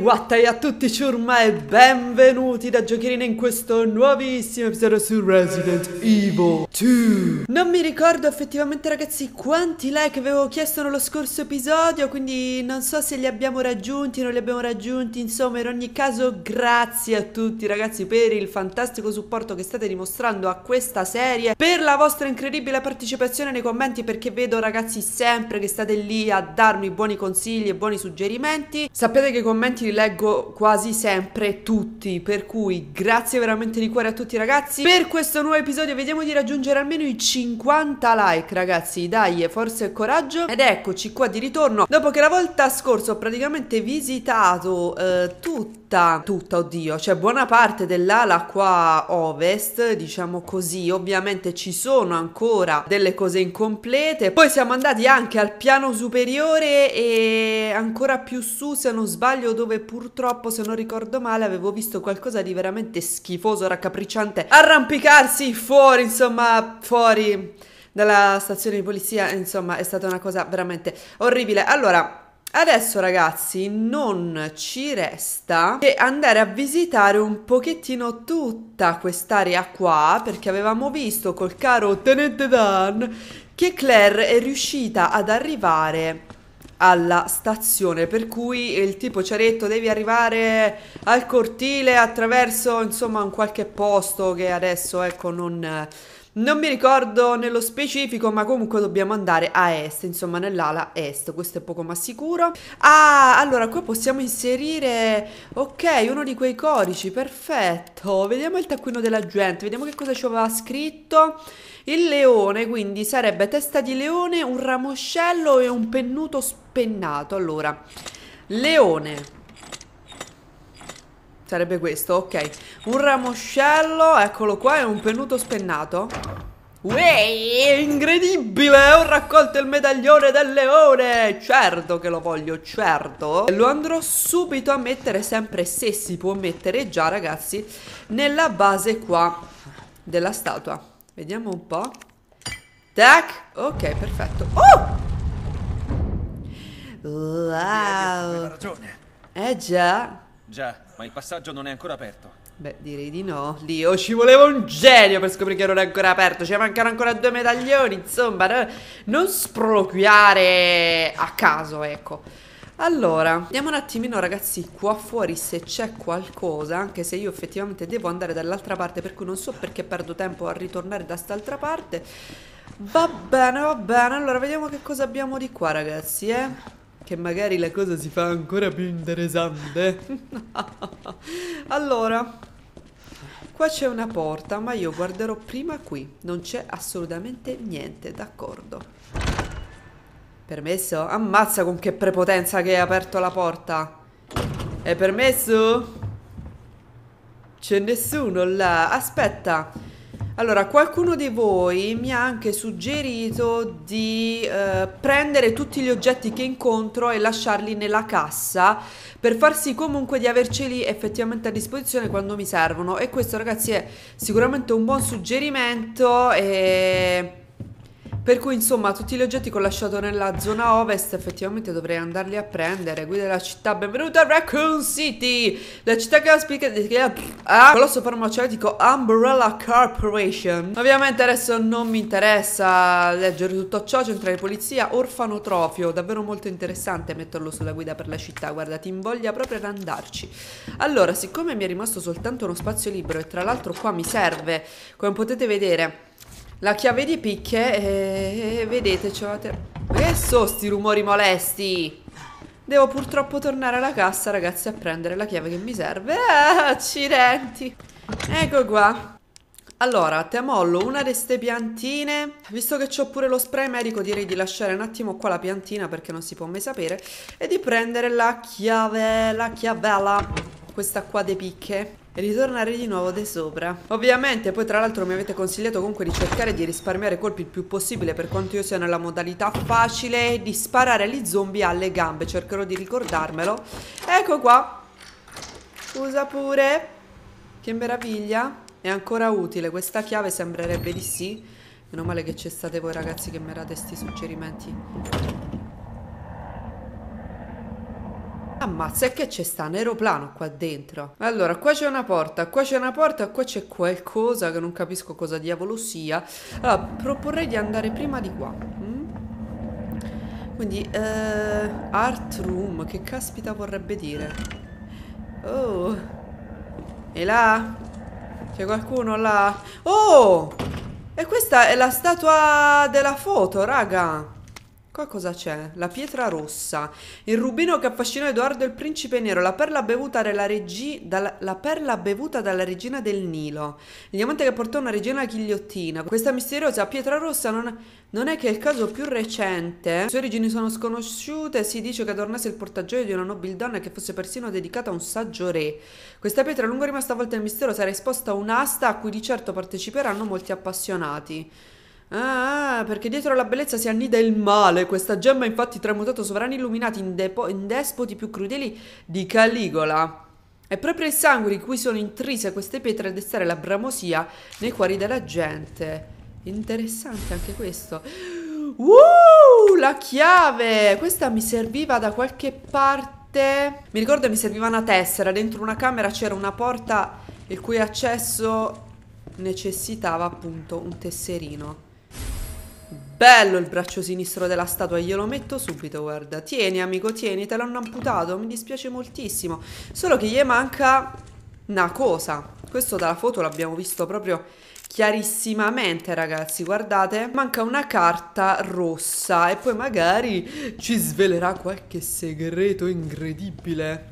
Wattai a tutti ciurma e benvenuti da Giocherina in questo nuovissimo episodio su Resident Evil 2. Non mi ricordo effettivamente ragazzi quanti like avevo chiesto nello scorso episodio, quindi non so se li abbiamo raggiunti, non li abbiamo raggiunti, insomma in ogni caso grazie a tutti ragazzi per il fantastico supporto che state dimostrando a questa serie, per la vostra incredibile partecipazione nei commenti, perché vedo ragazzi sempre che state lì a darmi buoni consigli e buoni suggerimenti. Sappiate che i commenti li leggo quasi sempre tutti, per cui grazie veramente di cuore a tutti ragazzi. Per questo nuovo episodio vediamo di raggiungere almeno i 50 like ragazzi, dai, forza e coraggio. Ed eccoci qua di ritorno dopo che la volta scorsa ho praticamente visitato tutta, oddio, cioè buona parte dell'ala qua ovest, diciamo così. Ovviamente ci sono ancora delle cose incomplete, poi siamo andati anche al piano superiore e ancora più su se non sbaglio, dove purtroppo, se non ricordo male, avevo visto qualcosa di veramente schifoso, raccapricciante, arrampicarsi fuori, insomma, fuori dalla stazione di polizia, insomma è stata una cosa veramente orribile. Allora, adesso ragazzi non ci resta che andare a visitare un pochettino tutta quest'area qua, perché avevamo visto col caro Tenente Dan che Claire è riuscita ad arrivare alla stazione, per cui il tipo ci ha detto devi arrivare al cortile attraverso insomma un qualche posto che adesso ecco non mi ricordo nello specifico, ma comunque dobbiamo andare a est, insomma nell'ala est, questo è poco ma sicuro. Ah, allora qua possiamo inserire, ok, uno di quei codici, perfetto. Vediamo il taccuino della gente, vediamo che cosa ci aveva scritto. Il leone, quindi sarebbe testa di leone, un ramoscello e un pennuto spennato. Allora, leone sarebbe questo, ok, un ramoscello, eccolo qua, è un pennuto spennato. Uè, incredibile, ho raccolto il medaglione del leone, certo che lo voglio, certo. Lo andrò subito a mettere, sempre se si può mettere già ragazzi, nella base qua della statua. Vediamo un po', tac, ok, perfetto. Oh! Wow. Già, ma il passaggio non è ancora aperto. Beh, direi di no. Dio, ci voleva un genio per scoprire che non è ancora aperto. Ci mancano ancora due medaglioni, insomma. Non sproloquiare a caso, ecco. Allora, andiamo un attimino ragazzi qua fuori se c'è qualcosa, anche se io effettivamente devo andare dall'altra parte, per cui non so perché perdo tempo a ritornare da st'altra parte. Va bene, va bene. Allora, vediamo che cosa abbiamo di qua ragazzi, che magari la cosa si fa ancora più interessante. Allora, qua c'è una porta, ma io guarderò prima qui. Non c'è assolutamente niente, d'accordo. Permesso? Ammazza con che prepotenza che hai aperto la porta. È permesso? C'è nessuno là. Aspetta. Allora, qualcuno di voi mi ha anche suggerito di prendere tutti gli oggetti che incontro e lasciarli nella cassa, per far sì comunque di averceli effettivamente a disposizione quando mi servono. E questo ragazzi è sicuramente un buon suggerimento, e per cui insomma tutti gli oggetti che ho lasciato nella zona ovest effettivamente dovrei andarli a prendere. Guida la città, benvenuta a Raccoon City, la città che ospita colosso farmaceutico Umbrella Corporation. Ovviamente adesso non mi interessa leggere tutto ciò, centrale polizia, orfanotrofio, davvero molto interessante metterlo sulla guida per la città, guarda ti invoglia proprio ad andarci. Allora, siccome mi è rimasto soltanto uno spazio libero e tra l'altro qua mi serve, come potete vedere, la chiave di picche e vedete, che sono sti rumori molesti? Devo purtroppo tornare alla cassa, ragazzi, a prendere la chiave che mi serve. Accidenti! Ecco qua. Allora, te mollo una di ste piantine. Visto che c'ho pure lo spray medico, direi di lasciare un attimo qua la piantina, perché non si può mai sapere, e di prendere la chiave, la chiavella, questa qua di picche, e ritornare di nuovo di sopra. Ovviamente poi tra l'altro mi avete consigliato comunque di cercare di risparmiare colpi il più possibile, per quanto io sia nella modalità facile, di sparare agli zombie alle gambe. Cercherò di ricordarmelo. Ecco qua. Usa pure. Che meraviglia. È ancora utile questa chiave, sembrerebbe di sì. Meno male che ci state voi ragazzi che mi date sti suggerimenti. Ammazza, e che c'è sta un aeroplano qua dentro. Allora, qua c'è una porta, qua c'è una porta, qua c'è qualcosa che non capisco cosa diavolo sia. Allora, proporrei di andare prima di qua. Quindi, art room, che caspita vorrebbe dire? Oh, e là? C'è qualcuno là? Oh! E questa è la statua della foto, raga. Qua cosa c'è? La pietra rossa. Il rubino che affascinò Edoardo il principe nero. La perla bevuta dalla regina del Nilo. Il diamante che portò una regina alla ghigliottina. Questa misteriosa pietra rossa non è che il caso più recente. Le sue origini sono sconosciute. Si dice che adornasse il portagioia di una nobildonna e che fosse persino dedicata a un saggio re. Questa pietra, a lungo rimasta avvolta nel mistero, sarà esposta a un'asta a cui di certo parteciperanno molti appassionati. Ah, perché dietro la bellezza si annida il male. Questa gemma infatti tramutato sovrani illuminati in despoti più crudeli di Caligola. È proprio il sangue di cui sono intrise queste pietre a destare la bramosia nei cuori della gente. Interessante anche questo. La chiave! Questa mi serviva da qualche parte. Mi ricordo mi serviva una tessera. Dentro una camera c'era una porta il cui accesso necessitava appunto un tesserino. Bello il braccio sinistro della statua, glielo metto subito, guarda. Tieni amico, tieni, te l'hanno amputato, mi dispiace moltissimo. Solo che gli manca una cosa. Questo dalla foto l'abbiamo visto proprio chiarissimamente, ragazzi, guardate. Manca una carta rossa e poi magari ci svelerà qualche segreto incredibile.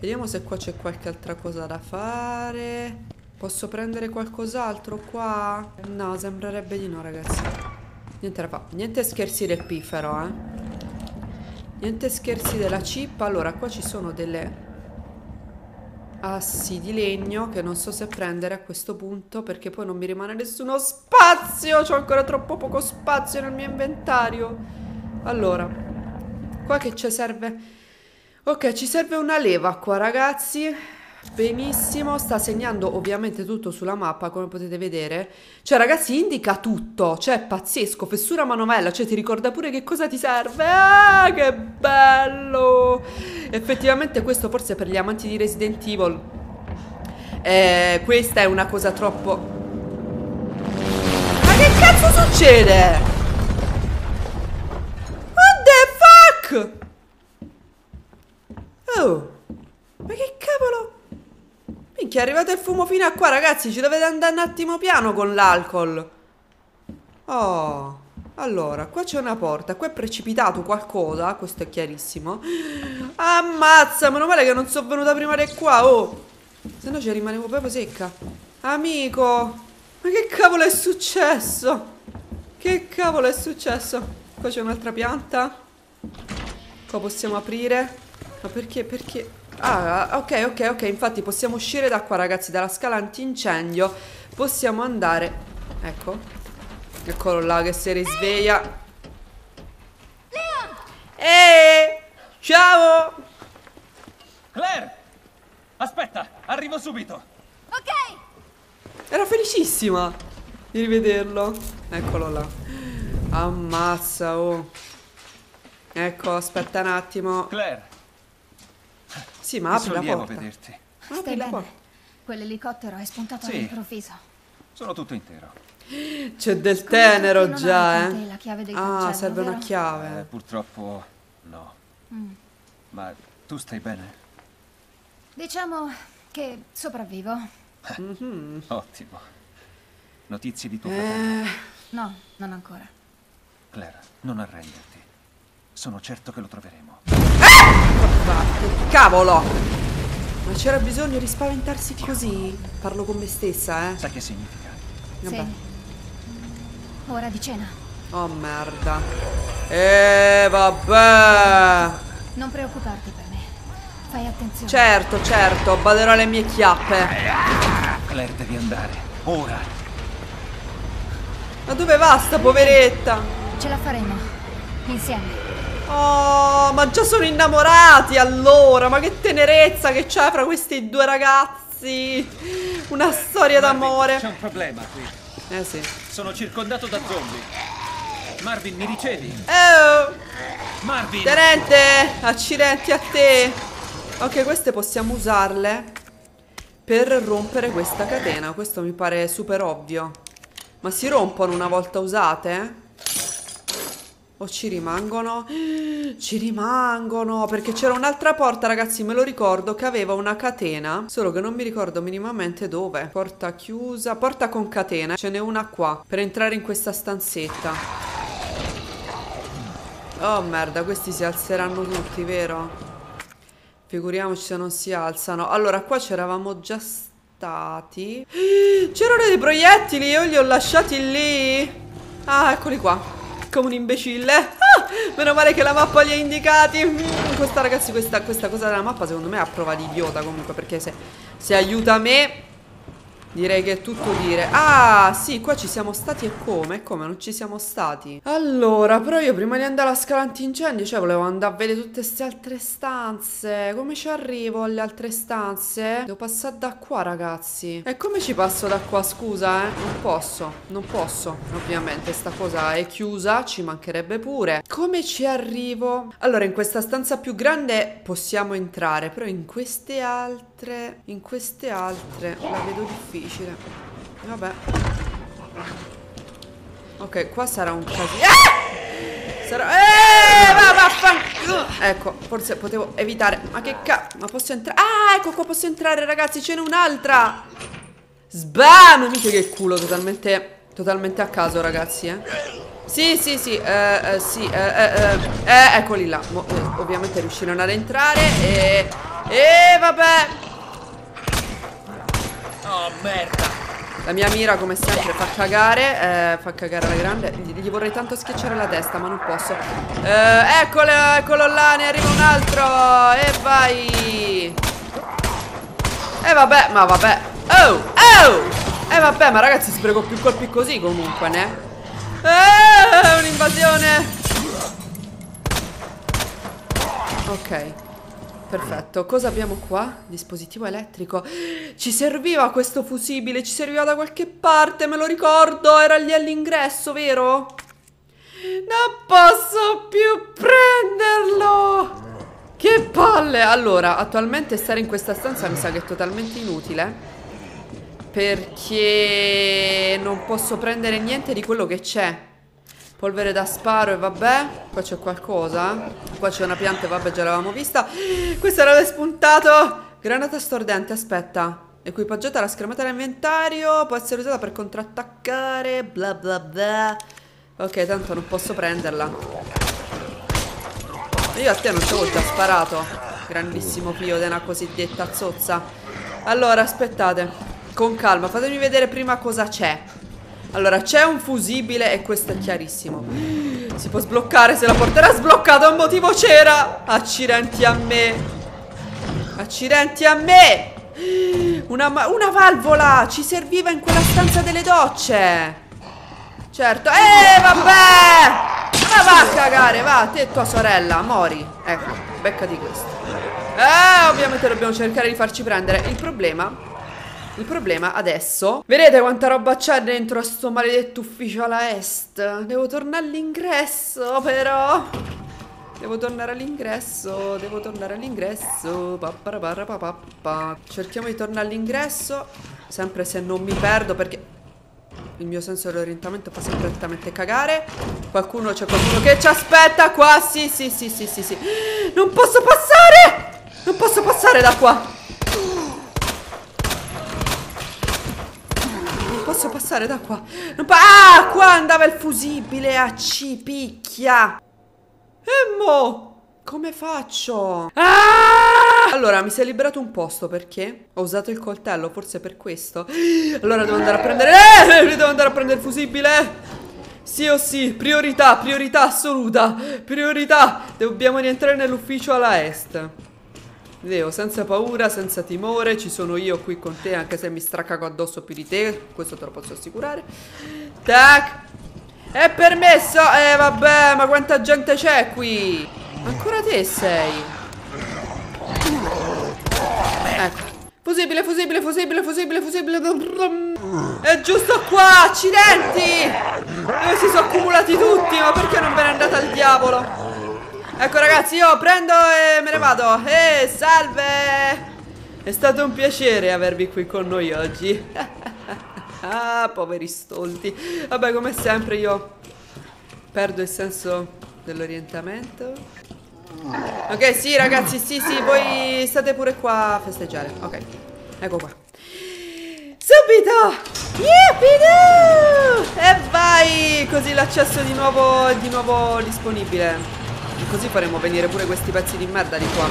Vediamo se qua c'è qualche altra cosa da fare. Posso prendere qualcos'altro qua? No, sembrerebbe di no, ragazzi. Niente da fa. Niente scherzi del piffero, eh. Niente scherzi della cippa. Allora, qua ci sono delle assi di legno che non so se prendere a questo punto, perché poi non mi rimane nessuno spazio. C'ho ancora troppo poco spazio nel mio inventario. Allora, qua che ci serve? Ok, ci serve una leva qua, ragazzi. Benissimo, sta segnando ovviamente tutto sulla mappa, come potete vedere. Cioè, ragazzi, indica tutto. Cioè, è pazzesco, fessura manovella. Cioè, ti ricorda pure che cosa ti serve. Ah, che bello. Effettivamente questo forse per gli amanti di Resident Evil, questa è una cosa troppo... Ma che cazzo succede? What the fuck? Oh, ma che cavolo. Minchia, è arrivato il fumo fino a qua, ragazzi. Ci dovete andare un attimo piano con l'alcol. Oh, allora, qua c'è una porta. Qua è precipitato qualcosa. Questo è chiarissimo. Ammazza, meno male che non sono venuta prima di qua, oh. Se no ci rimanevo proprio secca. Amico, ma che cavolo è successo? Che cavolo è successo? Qua c'è un'altra pianta. Qua possiamo aprire. Ma perché, perché... Ah, ok, ok, ok, infatti possiamo uscire da qua, ragazzi, dalla scala antincendio. Possiamo andare. Ecco. Eccolo là che si risveglia. Leon! Ciao! Claire! Aspetta, arrivo subito. Ok! Era felicissima di rivederlo. Eccolo là. Ammazza, oh. Ecco, aspetta un attimo. Claire! Sì, ma apri la porta. Vederti. Apri la porta. Quell'elicottero è spuntato all'improvviso. Sono tutto intero. C'è del tenero già, eh. La chiave del cancello, serve una chiave. Purtroppo no. Ma tu stai bene? Diciamo che sopravvivo. Ottimo. Notizie di tuo fratello? No, non ancora. Claire, non arrenderti. Sono certo che lo troveremo. Cavolo! Ma c'era bisogno di spaventarsi così? Parlo con me stessa, eh. Sai che significa? Vabbè. Sì. Ora di cena. Oh merda. Vabbè. Non preoccuparti per me. Fai attenzione. Certo, certo, baderò alle mie chiappe. Claire, devi andare. Ora. Ma dove va sta poveretta? Ce la faremo. Insieme. Oh, ma già sono innamorati allora. Ma che tenerezza che c'è fra questi due ragazzi. Una storia d'amore. C'è un problema qui. Eh sì. Sono circondato da zombie. Marvin, mi ricevi? Oh, Marvin. Tenente, accidenti a te. Ok, queste possiamo usarle per rompere questa catena. Questo mi pare super ovvio. Ma si rompono una volta usate? O ci rimangono? Ci rimangono! Perché c'era un'altra porta, ragazzi, me lo ricordo, che aveva una catena. Solo che non mi ricordo minimamente dove. Porta chiusa, porta con catena. Ce n'è una qua, per entrare in questa stanzetta. Oh merda, questi si alzeranno tutti, vero? Figuriamoci se non si alzano. Allora, qua c'eravamo già stati. C'erano dei proiettili, io li ho lasciati lì. Ah, eccoli qua. Come un imbecille. Ah, meno male che la mappa li ha indicati. Questa, ragazzi, questa cosa della mappa secondo me è a prova di idiota comunque, perché se aiuta me direi che è tutto dire. Ah sì, qua ci siamo stati e come? E come non ci siamo stati? Allora, però io prima di andare alla scala antincendio, cioè, volevo andare a vedere tutte queste altre stanze. Come ci arrivo alle altre stanze? Devo passare da qua, ragazzi. E come ci passo da qua, scusa, eh? Non posso. Ovviamente sta cosa è chiusa, ci mancherebbe pure. Come ci arrivo? Allora, in questa stanza più grande possiamo entrare, però in queste altre... la vedo difficile. Vabbè. Ok, qua sarà un casino. Ah! Ecco, forse potevo evitare. Ma che cazzo? Ma posso entrare? Ah, ecco qua posso entrare, ragazzi. Ce n'è un'altra. Sbam! Mica che culo, totalmente a caso, ragazzi, eh. Eccoli là. Ovviamente riusciranno ad entrare. E vabbè. Oh merda. La mia mira come sempre fa cagare alla grande. Gli vorrei tanto schiacciare la testa, ma non posso. Eccolo là, ne arriva un altro. E vai. E vabbè, ma vabbè. Oh. E vabbè, ma ragazzi, spreco più colpi così comunque, ne? Un'invasione. Ok. Perfetto, cosa abbiamo qua? Dispositivo elettrico. Ci serviva questo fusibile, ci serviva da qualche parte, me lo ricordo, era lì all'ingresso, vero? Non posso più prenderlo! Che palle! Allora, attualmente stare in questa stanza mi sa che è totalmente inutile, perché non posso prendere niente di quello che c'è. Polvere da sparo e vabbè. Qua c'è qualcosa. Qua c'è una pianta e vabbè, già l'avevamo vista. Questo era despuntato. Granata stordente, aspetta. Equipaggiata alla schermata dell'inventario. Può essere usata per contrattaccare. Bla bla bla. Ok, tanto non posso prenderla. Io a te non ci ho già sparato. Grandissimo figlio di una cosiddetta zozza. Allora, aspettate. Con calma, fatemi vedere prima cosa c'è. Allora, c'è un fusibile e questo è chiarissimo. Si può sbloccare se la porta era sbloccata. Un motivo c'era. Accidenti a me. Accidenti a me. Una valvola. Ci serviva in quella stanza delle docce. Certo. Vabbè. Ma va a cagare. Va, te e tua sorella. Mori. Ecco, beccati questo. Ovviamente dobbiamo cercare di farci prendere. Il problema adesso... Vedete quanta roba c'è dentro a sto maledetto ufficio alla est? Devo tornare all'ingresso, però. Devo tornare all'ingresso. Cerchiamo di tornare all'ingresso. Sempre se non mi perdo, perché il mio senso dell'orientamento fa sempre altamente cagare. C'è qualcuno che ci aspetta qua. Sì. Non posso passare! Non posso passare da qua. Ah, qua andava il fusibile a cipicchia. E mo, come faccio? Ah! Allora, mi si è liberato un posto perché ho usato il coltello, forse per questo. Allora devo andare a prendere... devo andare a prendere il fusibile. Sì o sì, priorità assoluta. Dobbiamo rientrare nell'ufficio alla est. Leo, senza paura, senza timore, ci sono io qui con te, anche se mi stracago addosso più di te, questo te lo posso assicurare. Tac! È permesso! Vabbè, ma quanta gente c'è qui? Ancora te sei? Ecco. Fusibile. È giusto qua, accidenti! Si sono accumulati tutti, ma perché non ve ne andate al diavolo? Ecco ragazzi, io prendo e me ne vado. Salve! È stato un piacere avervi qui con noi oggi. Ah, poveri stolti. Vabbè, come sempre io perdo il senso dell'orientamento. Ok, sì ragazzi, sì, voi state pure qua a festeggiare. Ok, ecco qua. Subito! Yippidoo! E vai! Così l'accesso di nuovo disponibile. Così faremo venire pure questi pezzi di merda di qua.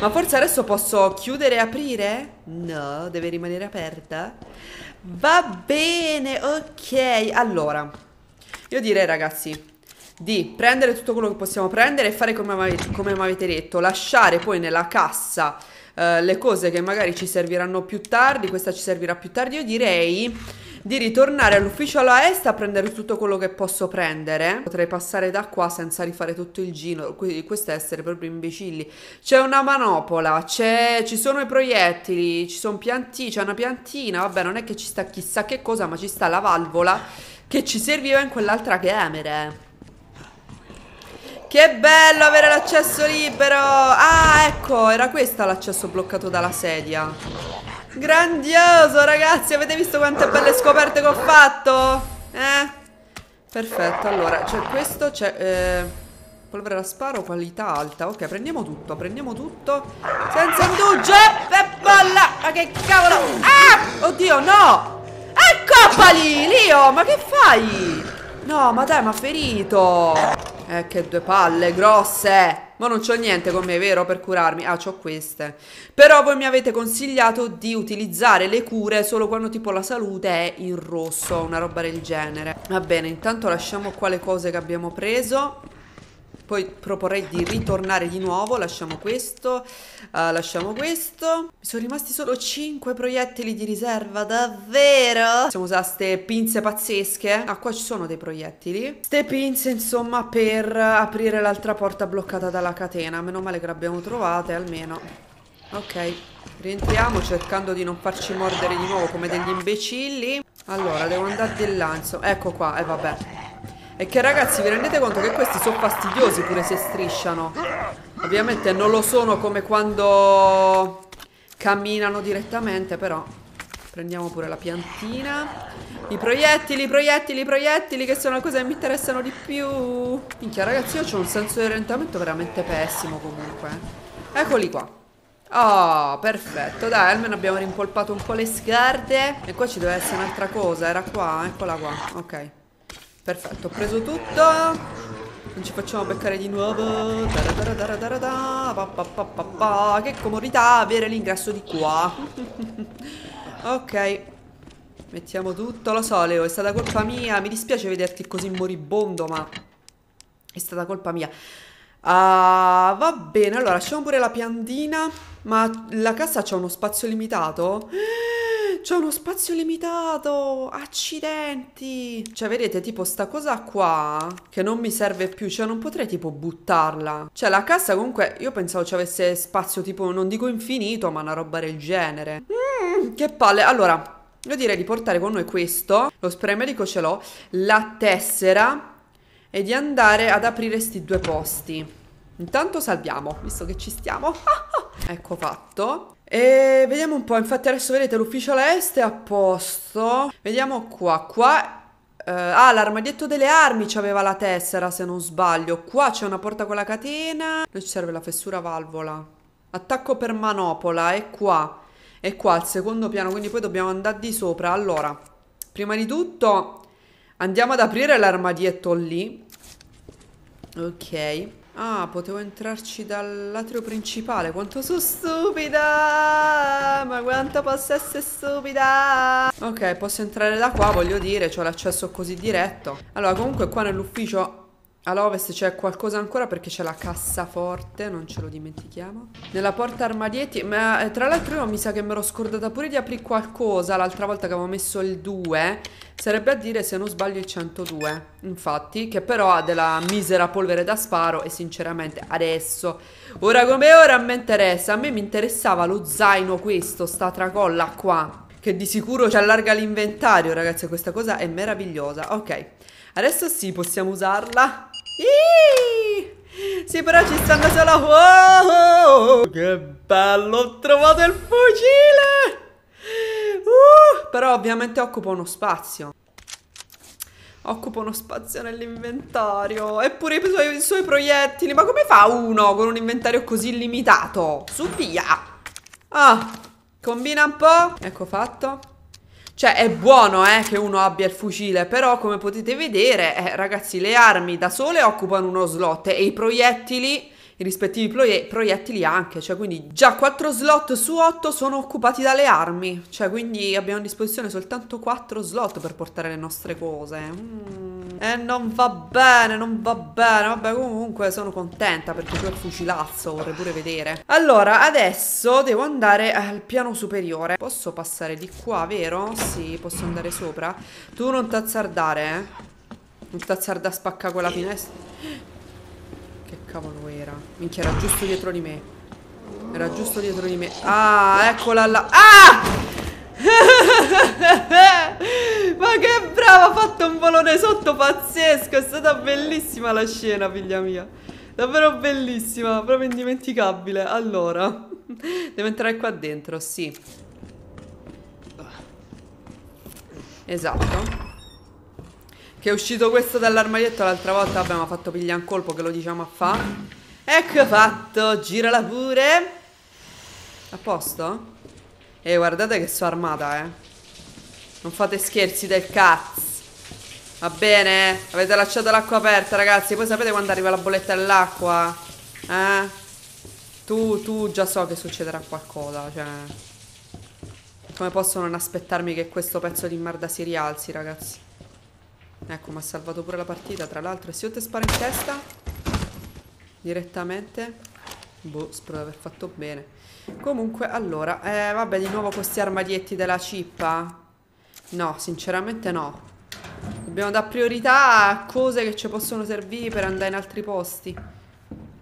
Ma forse adesso posso chiudere e aprire? No, deve rimanere aperta. Va bene, ok. Allora, io direi ragazzi di prendere tutto quello che possiamo prendere e fare come mi avete detto. Lasciare poi nella cassa le cose che magari ci serviranno più tardi. Questa ci servirà più tardi. Io direi di ritornare all'ufficio alla est a prendere tutto quello che posso prendere. Potrei passare da qua senza rifare tutto il giro. Questo è essere proprio imbecilli. C'è una manopola, ci sono i proiettili, c'è una piantina. Vabbè, non è che ci sta chissà che cosa, ma ci sta la valvola che ci serviva in quell'altra camera. Che bello avere l'accesso libero. Ah, ecco, era questo l'accesso bloccato dalla sedia. Grandioso, ragazzi. Avete visto quante belle scoperte che ho fatto? Perfetto, allora, c'è questo, c'è polvere da sparo, qualità alta. Ok, prendiamo tutto senza indugio. E bolla, ma che cavolo. Ah, oddio, no. Accoppali, Leo, ma che fai? No, ma dai, m'ha ferito. Che due palle grosse. Ma non c'ho niente con me, vero? Per curarmi. Ah, c'ho queste. Però voi mi avete consigliato di utilizzare le cure solo quando tipo la salute è in rosso, una roba del genere. Va bene, intanto lasciamo qua le cose che abbiamo preso. Poi proporrei di ritornare di nuovo. Lasciamo questo, lasciamo questo. Mi sono rimasti solo 5 proiettili di riserva, davvero? Possiamo usare ste pinze pazzesche. Ah, qua ci sono dei proiettili. Ste pinze, insomma, per aprire l'altra porta bloccata dalla catena. Meno male che le abbiamo trovate, almeno. Ok, rientriamo cercando di non farci mordere di nuovo come degli imbecilli. Allora, devo andare di lanzo. Ecco qua, e vabbè. E che ragazzi, vi rendete conto che questi sono fastidiosi pure se strisciano? Ovviamente non lo sono come quando camminano direttamente, però prendiamo pure la piantina. I proiettili che sono le cose che mi interessano di più. Minchia ragazzi, io ho un senso di orientamento veramente pessimo comunque. Eccoli qua. Oh, perfetto, dai, almeno abbiamo rimpolpato un po' le scarpe. E qua ci doveva essere un'altra cosa, era qua, eccola qua, ok. Perfetto, ho preso tutto. Non ci facciamo beccare di nuovo. Che comodità avere l'ingresso di qua. Ok, mettiamo tutto. Lo so Leo, è stata colpa mia. Mi dispiace vederti così moribondo, ma è stata colpa mia. Ah, va bene, allora lasciamo pure la piantina. Ma la cassa c'ha uno spazio limitato? C'è uno spazio limitato. Accidenti. Cioè vedete tipo sta cosa qua che non mi serve più. Cioè non potrei tipo buttarla. Cioè la cassa comunque io pensavo ci avesse spazio tipo, non dico infinito, ma una roba del genere. Che palle. Allora io direi di portare con noi questo. Lo spray medico ce l'ho, la tessera, e di andare ad aprire sti due posti. Intanto salviamo, visto che ci stiamo. Ecco fatto. E vediamo un po', infatti adesso vedete l'ufficio alla est è a posto. Vediamo qua, l'armadietto delle armi c'aveva la tessera se non sbaglio. Qua c'è una porta con la catena. Noi ci serve la fessura valvola. Attacco per manopola, è qua al secondo piano, quindi poi dobbiamo andare di sopra. Allora, prima di tutto andiamo ad aprire l'armadietto lì. Ok. Ah, potevo entrarci dall'atrio principale. Quanto sono stupida. Ma quanto posso essere stupida. Ok, posso entrare da qua, voglio dire. C'ho l'accesso così diretto. Allora, comunque qua nell'ufficio all'ovest c'è qualcosa ancora, perché c'è la cassaforte, non ce lo dimentichiamo. Nella porta armadietti. Ma tra l'altro io mi sa che me l'ho scordata pure di aprire qualcosa l'altra volta che avevo messo il 2. Sarebbe a dire, se non sbaglio, il 102. Infatti, che però ha della misera polvere da sparo. E sinceramente adesso, ora come ora, mi interessa. A me mi interessava lo zaino questo, sta tracolla qua, che di sicuro ci allarga l'inventario. Ragazzi, questa cosa è meravigliosa. Ok, adesso sì, possiamo usarla. Sì, però ci stanno solo... Wow, che bello, ho trovato il fucile! Però ovviamente occupa uno spazio. Occupa uno spazio nell'inventario. Eppure i suoi proiettili. Ma come fa uno con un inventario così limitato? Su, via! Ah, combina un po'. Ecco fatto. Cioè è buono che uno abbia il fucile, però come potete vedere ragazzi, le armi da sole occupano uno slot e i proiettili, i rispettivi proiettili anche, cioè quindi già 4 slot su 8 sono occupati dalle armi, cioè quindi abbiamo a disposizione soltanto 4 slot per portare le nostre cose. E non va bene, non va bene. Vabbè, comunque sono contenta perché c'è il fucilazzo, vorrei pure vedere. Allora, adesso devo andare al piano superiore. Posso passare di qua, vero? Sì, posso andare sopra. Tu non t'azzardare, non t'azzardare a spaccare quella finestra. Che cavolo era? Minchia, era giusto dietro di me. Era giusto dietro di me. Ah, eccola là. Ah! Ma che brava, ha fatto un volone sotto pazzesco. È stata bellissima la scena, figlia mia. Davvero bellissima, proprio indimenticabile. Allora, devo entrare qua dentro, sì. Esatto. Che è uscito questo dall'armadietto l'altra volta, abbiamo fatto pigliare un colpo, che lo diciamo a fa. Ecco fatto, girala pure. A posto? E guardate che sono armata, Non fate scherzi del cazzo. Va bene? Avete lasciato l'acqua aperta, ragazzi. Poi sapete quando arriva la bolletta dell'acqua? Tu già so che succederà qualcosa, cioè... Come posso non aspettarmi che questo pezzo di merda si rialzi, ragazzi? Ecco, mi ha salvato pure la partita, tra l'altro. E se io te sparo in testa direttamente, boh, spero di aver fatto bene. Comunque, allora, vabbè, di nuovo questi armadietti della cippa. No, sinceramente no. Dobbiamo dare priorità a cose che ci possono servire per andare in altri posti.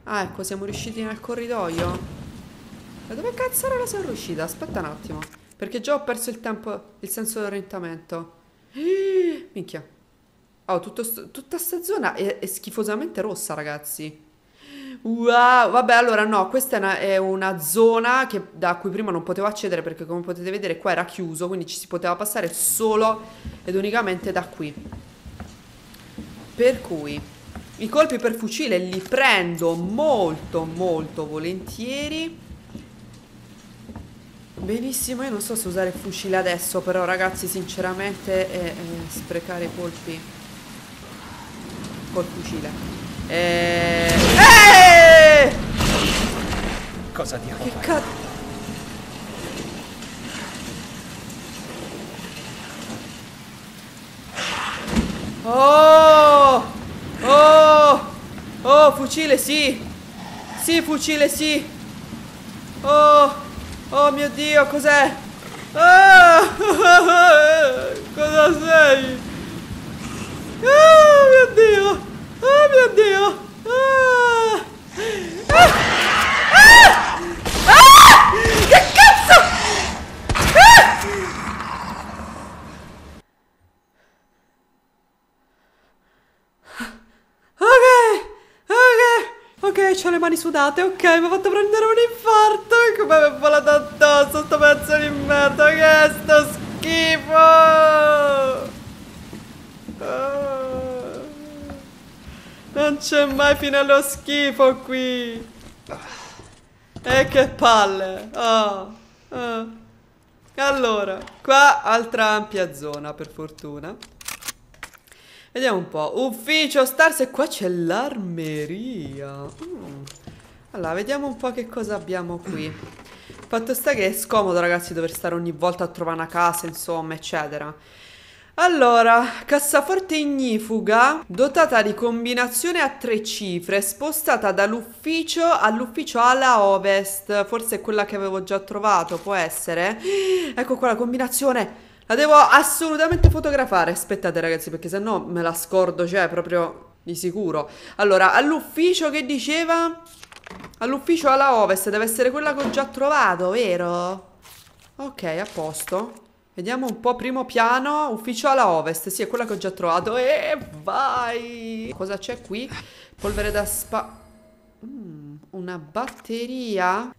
Ah, ecco, siamo riusciti nel corridoio. Ma dove cazzo era la sono riuscita? Aspetta un attimo, perché già ho perso il tempo, il senso dell'orientamento. Minchia. Oh, tutta sta zona è schifosamente rossa, ragazzi. Wow. Vabbè, allora no, questa è una zona che, da cui prima non potevo accedere, perché come potete vedere qua era chiuso, quindi ci si poteva passare solo ed unicamente da qui. Per cui i colpi per fucile li prendo molto molto volentieri. Benissimo, io non so se usare il fucile adesso, però ragazzi sinceramente sprecare colpi col fucile cosa diavolo? Che cazzo? Oh, fucile sì! Sì, fucile sì! Oh mio Dio, cos'è? Ah! Cosa sei? Oh mio Dio! Oh mio Dio! Ah! Ah! Ah! Ah! Che cazzo! Ah! Ok, c'ho le mani sudate, ok, mi ha fatto prendere un infarto. Come mi è volato addosso sto pezzo di merda, che è sto schifo! Oh. Non c'è mai fine allo schifo qui! E che palle! Oh. Oh. Allora, qua altra ampia zona, per fortuna. Vediamo un po'. Ufficio Stars, e qua c'è l'armeria. Allora, vediamo un po' che cosa abbiamo qui. Fatto sta che è scomodo, ragazzi, dover stare ogni volta a trovare una casa, insomma, eccetera. Allora, cassaforte ignifuga, dotata di combinazione a 3 cifre, spostata dall'ufficio all'ufficio alla ovest. Forse è quella che avevo già trovato, può essere. Ecco qua la combinazione. La devo assolutamente fotografare. Aspettate, ragazzi, perché sennò me la scordo, cioè, proprio di sicuro. Allora, all'ufficio che diceva? All'ufficio alla ovest. Deve essere quella che ho già trovato, vero? Ok, a posto. Vediamo un po', primo piano. Ufficio alla ovest. Sì, è quella che ho già trovato. E vai! Cosa c'è qui? Polvere da spa... Una batteria?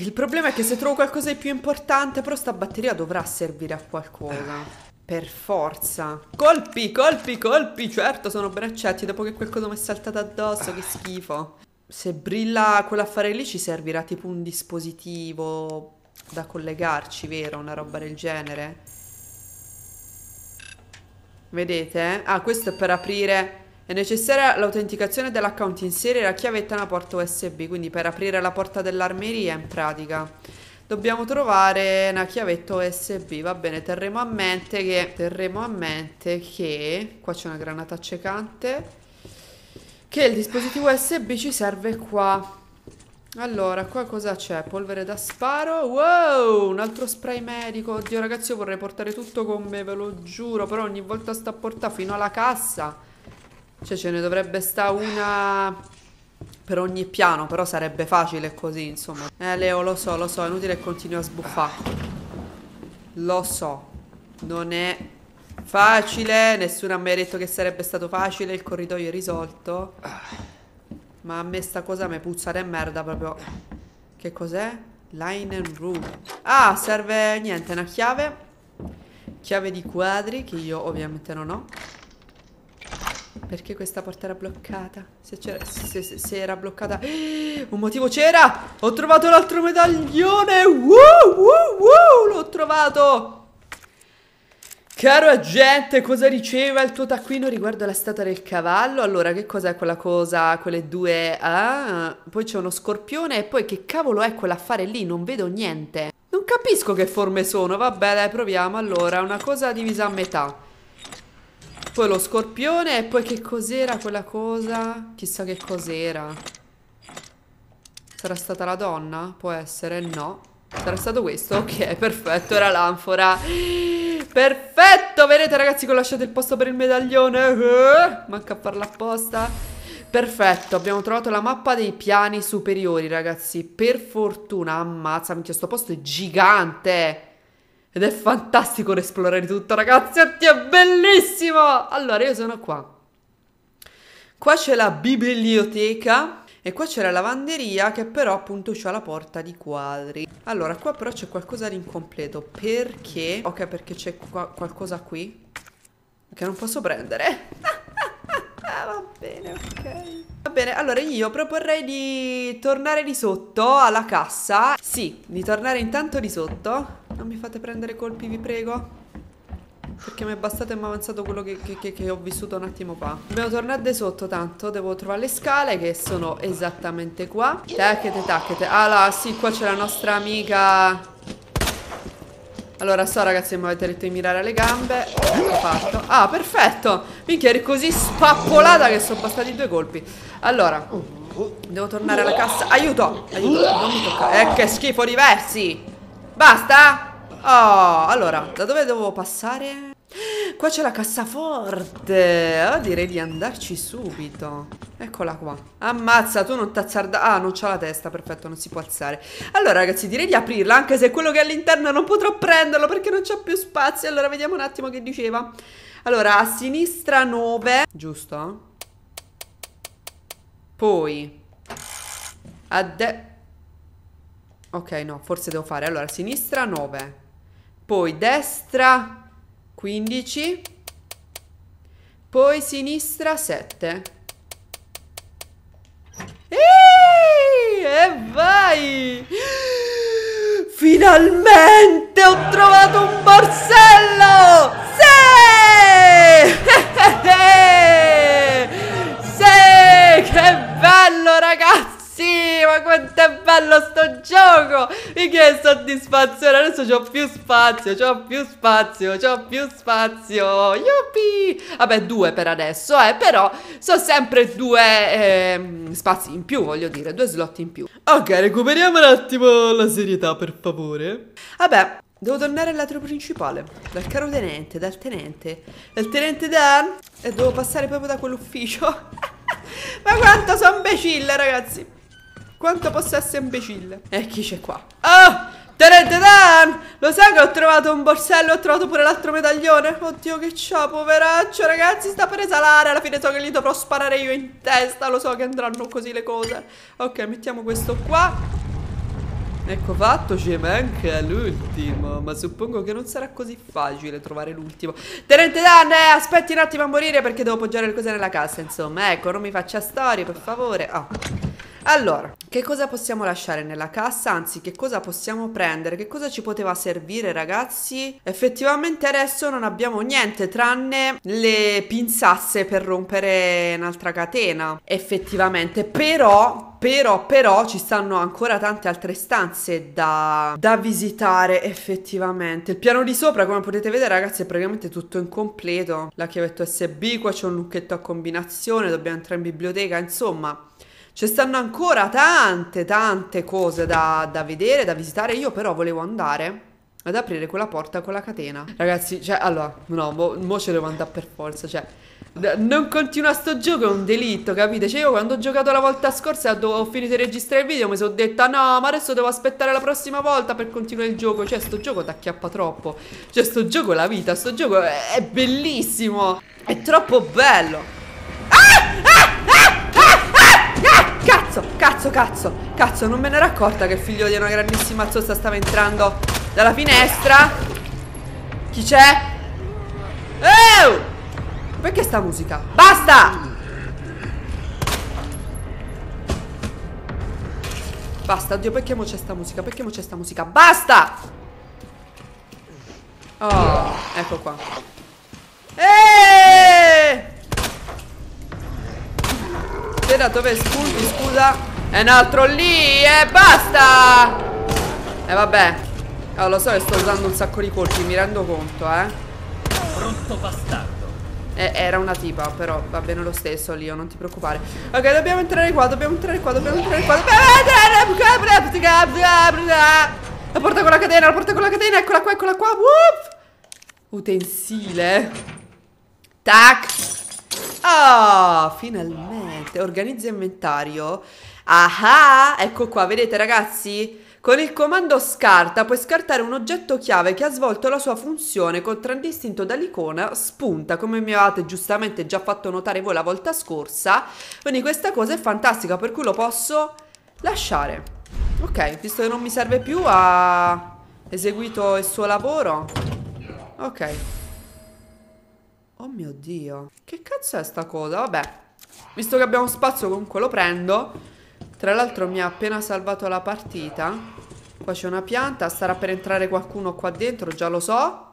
Il problema è che se trovo qualcosa di più importante, però sta batteria dovrà servire a qualcosa. Per forza. Colpi, colpi, colpi. Certo, sono braccetti. Dopo che qualcosa mi è saltato addosso, che schifo. Se brilla quell'affare lì ci servirà tipo un dispositivo da collegarci, vero? Una roba del genere. Vedete? Ah, questo è per aprire... È necessaria l'autenticazione dell'account, inserire la chiavetta nella porta USB, quindi per aprire la porta dell'armeria in pratica. Dobbiamo trovare una chiavetta USB, va bene, terremo a mente che qua c'è una granata accecante, che il dispositivo USB ci serve qua. Allora, qua cosa c'è? Polvere da sparo. Wow, un altro spray medico. Oddio ragazzi, io vorrei portare tutto con me, ve lo giuro, però ogni volta sto a portare fino alla cassa. Cioè ce ne dovrebbe sta una per ogni piano, però sarebbe facile così, insomma. Leo, lo so, è inutile che continui a sbuffare. Lo so, non è facile, nessuno mi ha detto che sarebbe stato facile, il corridoio è risolto. Ma a me sta cosa mi puzza di merda proprio. Che cos'è? Line and Room. Ah, serve niente, una chiave. Chiave di quadri, che io ovviamente non ho. Perché questa porta era bloccata? Se era bloccata... Un motivo c'era! Ho trovato l'altro medaglione! L'ho trovato! Caro agente, cosa riceva il tuo taccuino riguardo alla statua del cavallo? Allora, che cos'è quella cosa? Quelle due... Ah, poi c'è uno scorpione e poi che cavolo è quell'affare lì? Non vedo niente. Non capisco che forme sono. Vabbè, dai, proviamo. Allora, una cosa divisa a metà. Poi lo scorpione e poi che cos'era quella cosa? Chissà che cos'era. Sarà stata la donna? Può essere? No. Sarà stato questo? Ok, perfetto, era l'anfora. Perfetto, vedete ragazzi che ho lasciato il posto per il medaglione. Manca a farlo apposta. Perfetto, abbiamo trovato la mappa dei piani superiori ragazzi. Per fortuna, ammazza, minchia, sto posto è gigante. Ed è fantastico esplorare tutto, ragazzi. Oddio, è bellissimo! Allora, io sono qua. Qua c'è la biblioteca. E qua c'è la lavanderia, che però appunto c'ha la porta di quadri. Allora, qua però c'è qualcosa di incompleto. Perché? Ok, perché c'è qualcosa qui che non posso prendere. Va bene, ok. Va bene, allora io proporrei di tornare di sotto alla cassa. Sì, di tornare intanto di sotto. Non mi fate prendere colpi, vi prego. Perché mi è bastato e mi è avanzato quello che ho vissuto un attimo fa. Dobbiamo tornare sotto, tanto devo trovare le scale che sono esattamente qua. Tacchete, tacchete. Allora, sì, qua c'è la nostra amica. Allora, so ragazzi, mi avete detto di mirare alle gambe. L'ho fatto. Ah, perfetto. Minchia, eri così spappolata che sono bastati due colpi. Allora, devo tornare alla cassa. Aiuto, aiuto, non mi toccare. Che schifo diversi. Basta! Oh, allora, da dove devo passare? Qua c'è la cassaforte. Oh, direi di andarci subito. Eccola qua. Ammazza, tu non t'azzarda. Ah, non c'ha la testa, perfetto, non si può alzare. Allora, ragazzi, direi di aprirla, anche se quello che è all'interno non potrò prenderlo perché non c'ho più spazio. Allora, vediamo un attimo che diceva. Allora, a sinistra 9. Giusto? Poi a destra. Ok, no, forse devo fare. Allora, sinistra 9. Poi destra 15. Poi sinistra 7. E vai! Finalmente ho trovato un borsello! Sì! Sì! Che bello, ragazzi! Sì, ma quanto è bello sto gioco! E che soddisfazione! Adesso c'ho più spazio, c'ho più spazio, c'ho più spazio! Yuppie! Vabbè, 2 per adesso, però sono sempre 2 spazi in più, voglio dire, 2 slot in più. Ok, recuperiamo un attimo la serietà, per favore. Vabbè, devo tornare all'atrio principale, dal caro tenente, dal tenente Dan, e devo passare proprio da quell'ufficio. Ma quanto sono imbecille, ragazzi! Quanto posso essere imbecille? E chi c'è qua? Ah! Tenente Dan! Lo sai che ho trovato un borsello, ho trovato pure l'altro medaglione. Oddio che c'ha, poveraccio, ragazzi, sta per esalare. Alla fine so che li dovrò sparare io in testa. Lo so che andranno così le cose. Ok, mettiamo questo qua. Ecco fatto, ci manca l'ultimo. Ma suppongo che non sarà così facile trovare l'ultimo. Tenente Dan, aspetti un attimo a morire perché devo poggiare le cose nella cassa. Insomma, ecco, non mi faccia storie, per favore. Oh. Allora, che cosa possiamo lasciare nella cassa? Anzi, che cosa possiamo prendere? Che cosa ci poteva servire, ragazzi? Effettivamente adesso non abbiamo niente, tranne le pinzasse per rompere un'altra catena. Effettivamente, però ci stanno ancora tante altre stanze da visitare effettivamente. Il piano di sopra, come potete vedere ragazzi, è praticamente tutto incompleto. La chiavetta USB, qua c'è un lucchetto a combinazione, dobbiamo entrare in biblioteca, insomma... Ci stanno ancora tante cose da vedere, da visitare. Io però volevo andare ad aprire quella porta con la catena. Ragazzi, cioè, allora, no, mo ce devo andare per forza, cioè... Non continua sto gioco, è un delitto, capite? Cioè io quando ho giocato la volta scorsa ho finito di registrare il video, mi sono detta no, ma adesso devo aspettare la prossima volta per continuare il gioco. Cioè sto gioco t'acchiappa troppo. Cioè sto gioco è la vita, sto gioco è bellissimo, è troppo bello. Cazzo, non me ne ero accorta che il figlio di una grandissima zozza stava entrando dalla finestra. Chi c'è? Oh! Perché sta musica? Basta! Basta, oddio, perché mo c'è sta musica? Basta! Oh, ecco qua. Sei da dove spunti, scusa? È un altro lì, basta! Vabbè. Lo so che sto usando un sacco di colpi, mi rendo conto, Pronto bastardo. Era una tipa, però va bene lo stesso, Leo, non ti preoccupare. Ok, dobbiamo entrare qua, La porta con la catena, eccola qua, Utensile. Tac. Oh, finalmente. Organizza inventario. Ah, ecco qua, vedete ragazzi? Con il comando scarta puoi scartare un oggetto chiave che ha svolto la sua funzione contraddistinto dall'icona spunta, come mi avevate giustamente già fatto notare voi la volta scorsa. Quindi questa cosa è fantastica, per cui lo posso lasciare. Ok, visto che non mi serve più, ha eseguito il suo lavoro. Ok. Oh mio Dio, che cazzo è sta cosa? Vabbè, visto che abbiamo spazio comunque lo prendo. Tra l'altro mi ha appena salvato la partita. Qua c'è una pianta. Starà per entrare qualcuno qua dentro, già lo so.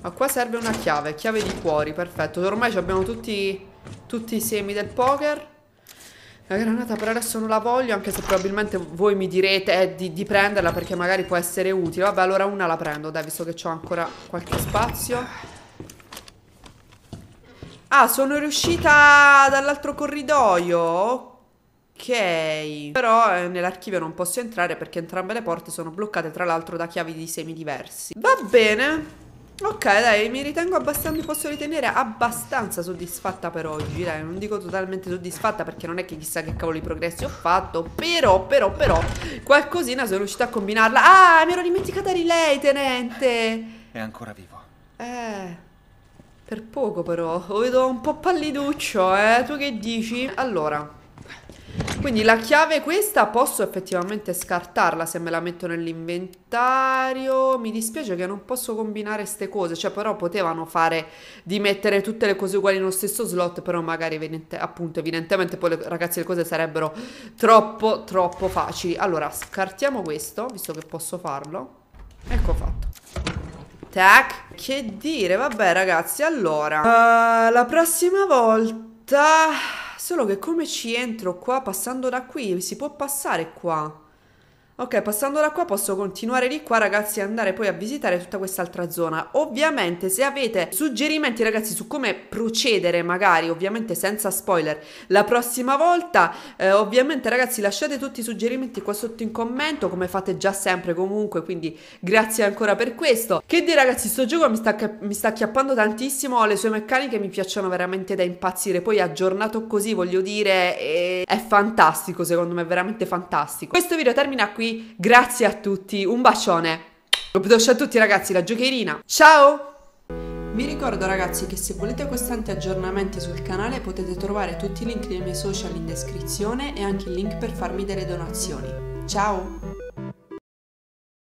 Ma qua serve una chiave. Chiave di cuori, perfetto. Ormai abbiamo tutti i semi del poker. La granata per adesso non la voglio, anche se probabilmente voi mi direte di prenderla perché magari può essere utile. Vabbè, allora una la prendo, dai, visto che ho ancora qualche spazio. Ah, sono riuscita dall'altro corridoio. Ok. Ok, però nell'archivio non posso entrare perché entrambe le porte sono bloccate tra l'altro da chiavi di semi diversi. Va bene, ok dai, mi posso ritenere abbastanza soddisfatta per oggi, dai, non dico totalmente soddisfatta perché non è che chissà che cavolo di progressi ho fatto, però, qualcosina sono riuscita a combinarla. Ah, mi ero dimenticata di lei, tenente! È ancora vivo. Per poco però, lo vedo un po' palliduccio, tu che dici? Allora... Quindi la chiave questa posso effettivamente scartarla se me la metto nell'inventario. Mi dispiace che non posso combinare ste cose, cioè però potevano fare di mettere tutte le cose uguali nello stesso slot, però magari evidentemente poi ragazzi le cose sarebbero troppo facili. Allora scartiamo questo, visto che posso farlo. Ecco fatto. Tac. Che dire, vabbè ragazzi, allora la prossima volta... Solo che come ci entro qua? Passando da qui? Si può passare qua? Ok, passando da qua posso continuare di qua ragazzi e andare poi a visitare tutta quest'altra zona. Ovviamente se avete suggerimenti ragazzi su come procedere magari, ovviamente senza spoiler, la prossima volta, ovviamente ragazzi lasciate tutti i suggerimenti qua sotto in commento come fate già sempre comunque, quindi grazie ancora per questo. Che dire ragazzi, sto gioco mi sta acchiappando tantissimo, le sue meccaniche mi piacciono veramente da impazzire, poi aggiornato così voglio dire è fantastico, secondo me è veramente fantastico. Questo video termina qui. Grazie a tutti, un bacione! Ciao a tutti ragazzi, la Giocherina. Ciao! Vi ricordo ragazzi che se volete costanti aggiornamenti sul canale potete trovare tutti i link dei miei social in descrizione e anche il link per farmi delle donazioni. Ciao!